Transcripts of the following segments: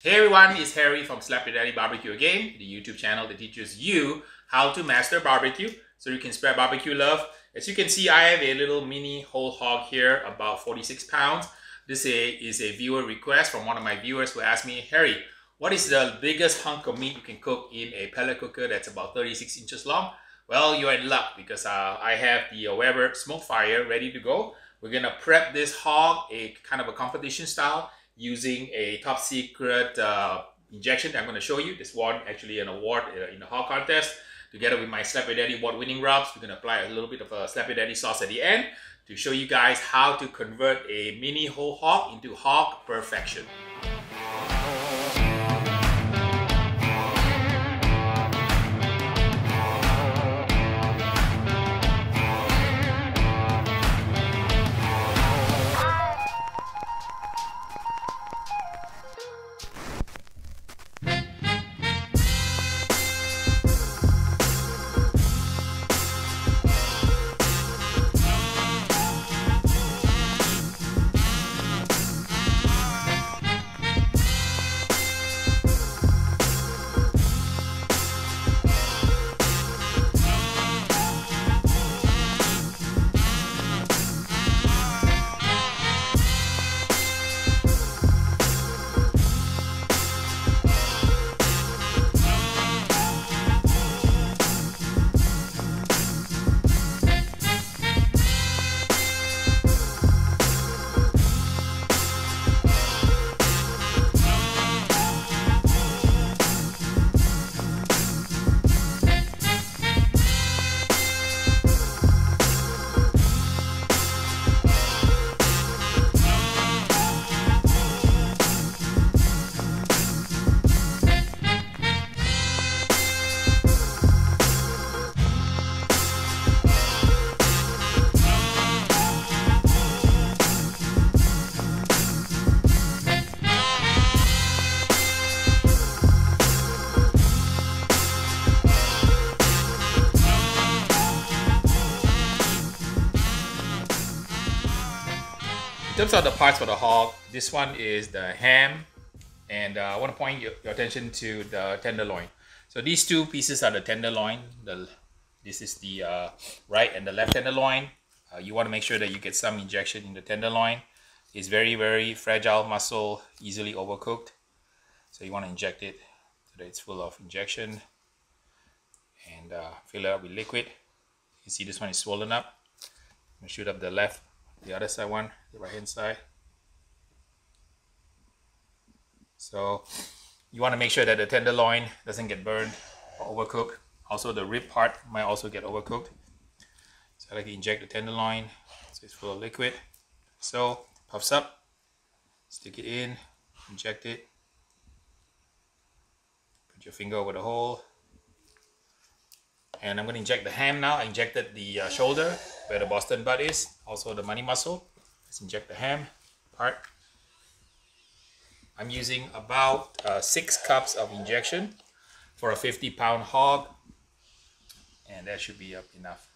Hey everyone, it's Harry from Slap Yo Daddy BBQ again, the YouTube channel that teaches you how to master barbecue so you can spread barbecue love. As you can see, I have a little mini whole hog here, about 46 pounds. This is a viewer request from one of my viewers who asked me, Harry, what is the biggest hunk of meat you can cook in a pellet cooker that's about 36 inches long? Well, you're in luck because I have the Weber SmokeFire ready to go. We're gonna prep this hog, a kind of a competition style, using a top secret injection that I'm going to show you. This won actually an award in the hog contest. Together with my Slap Yo Daddy award winning rubs, we're going to apply a little bit of a Slap Yo Daddy sauce at the end to show you guys how to convert a mini whole hog into hog perfection. In terms of the parts for the hog, this one is the ham, and I want to point your attention to the tenderloin. So these two pieces are the tenderloin. This is the right and the left tenderloin. You want to make sure that you get some injection in the tenderloin. It's very, very fragile muscle, easily overcooked. So you want to inject it so that it's full of injection and fill it up with liquid. You see this one is swollen up. I'm going to shoot up the left. The other side one, the right hand side. So you want to make sure that the tenderloin doesn't get burned or overcooked. Also the rib part might also get overcooked. So I like to inject the tenderloin so it's full of liquid. So puffs up, stick it in, inject it. Put your finger over the hole. And I'm going to inject the ham now. I injected the shoulder where the Boston butt is, also the money muscle. Let's inject the ham part. I'm using about 6 cups of injection for a 50-pound hog, and that should be up enough.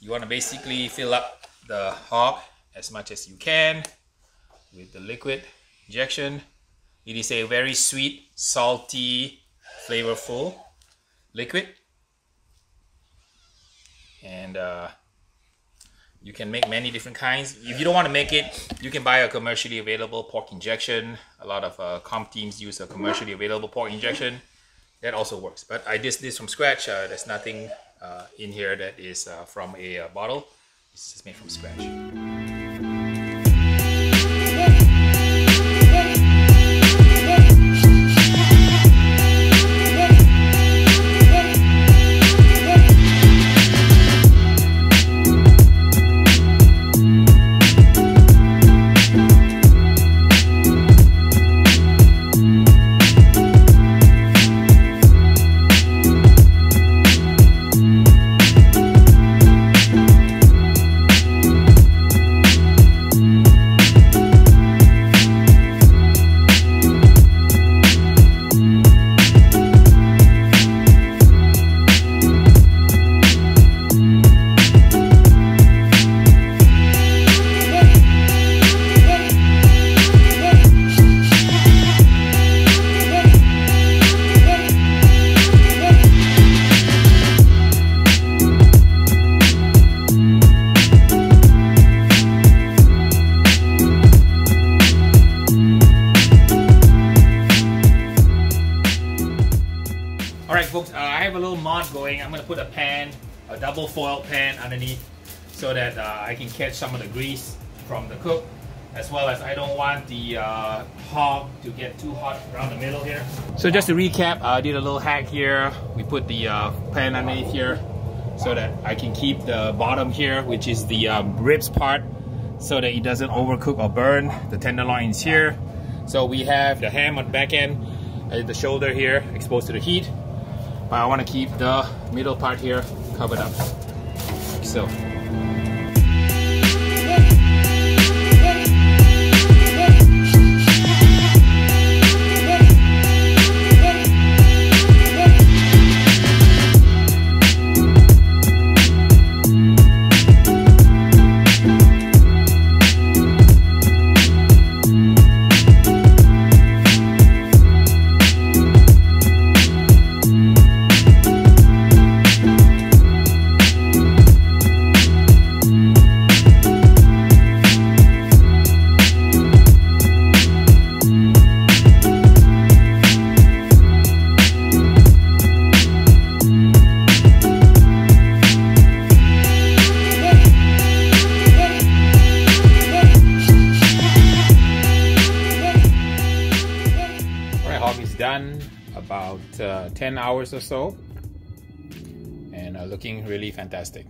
You want to basically fill up the hog as much as you can with the liquid injection. It is a very sweet, salty, flavorful liquid, and you can make many different kinds. If you don't want to make it, you can buy a commercially available pork injection. A lot of comp teams use a commercially available pork injection. That also works, but I did this from scratch. There's nothing in here that is from a bottle. It's just made from scratch. folks, I have a little mod going. I'm going to put a pan, a double foil pan underneath so that I can catch some of the grease from the cook, as well as I don't want the hog to get too hot around the middle here. So just to recap, I did a little hack here. We put the pan underneath here so that I can keep the bottom here, which is the ribs part, so that it doesn't overcook or burn. The tenderloins here. So we have the ham on the back end, the shoulder here exposed to the heat. But I want to keep the middle part here covered up, like so. Done about 10 hours or so, and looking really fantastic.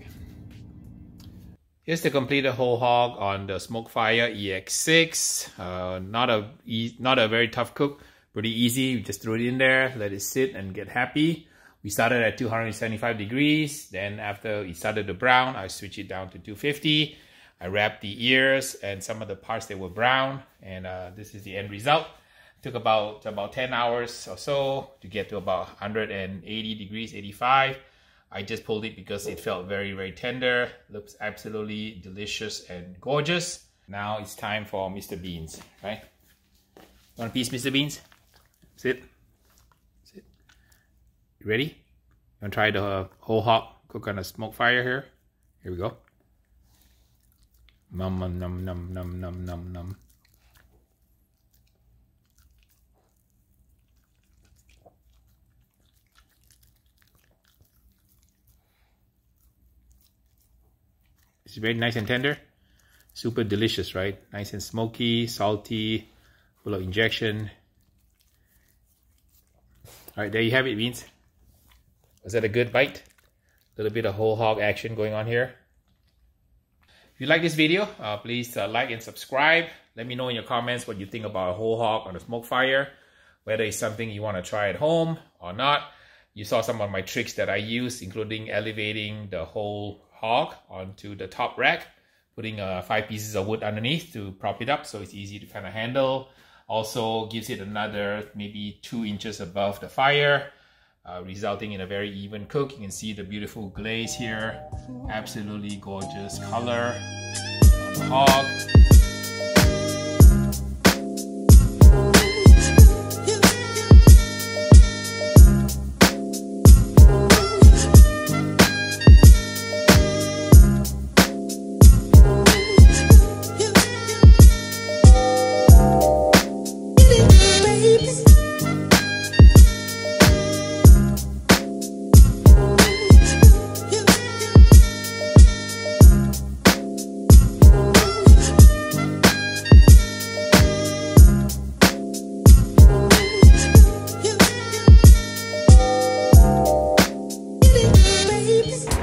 Here's the completed whole hog on the SmokeFire EX6. Not a very tough cook, pretty easy. We just threw it in there, let it sit and get happy. We started at 275 degrees, then after it started to brown, I switched it down to 250. I wrapped the ears and some of the parts that were brown, and this is the end result. Took about 10 hours or so to get to about 180 degrees, 85. I just pulled it because it felt very, very tender. Looks absolutely delicious and gorgeous. Now it's time for Mr. Beans, right? Want a piece, Mr. Beans? Sit. Sit. You ready? You want to try the whole hog cook on a smoke fire here? Here we go. Nom, nom, nom, nom, nom, nom, nom, nom. It's very nice and tender, super delicious, right? Nice and smoky, salty, full of injection. All right, there you have it, Beans. Was that a good bite? A little bit of whole hog action going on here. If you like this video, please like and subscribe. Let me know in your comments what you think about a whole hog on a smoke fire, whether it's something you want to try at home or not. You saw some of my tricks that I use, including elevating the whole hog onto the top rack, putting 5 pieces of wood underneath to prop it up so it's easy to kind of handle. Also gives it another maybe 2 inches above the fire, resulting in a very even cook. You can see the beautiful glaze here, absolutely gorgeous color on the hog.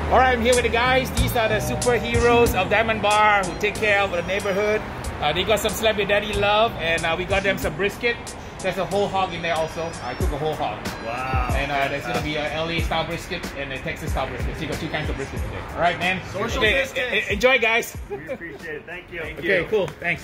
Alright, I'm here with the guys. These are the superheroes of Diamond Bar who take care of the neighborhood. They got some Slap Yo Daddy love, and we got them some brisket. There's a whole hog in there also. I cook a whole hog. Wow. And there's going to be a LA style brisket and a Texas style brisket. So you got 2 kinds of brisket today. Alright, man. Social distance. Enjoy, guys. We appreciate it. Thank you. Thank you. Okay, cool. Thanks.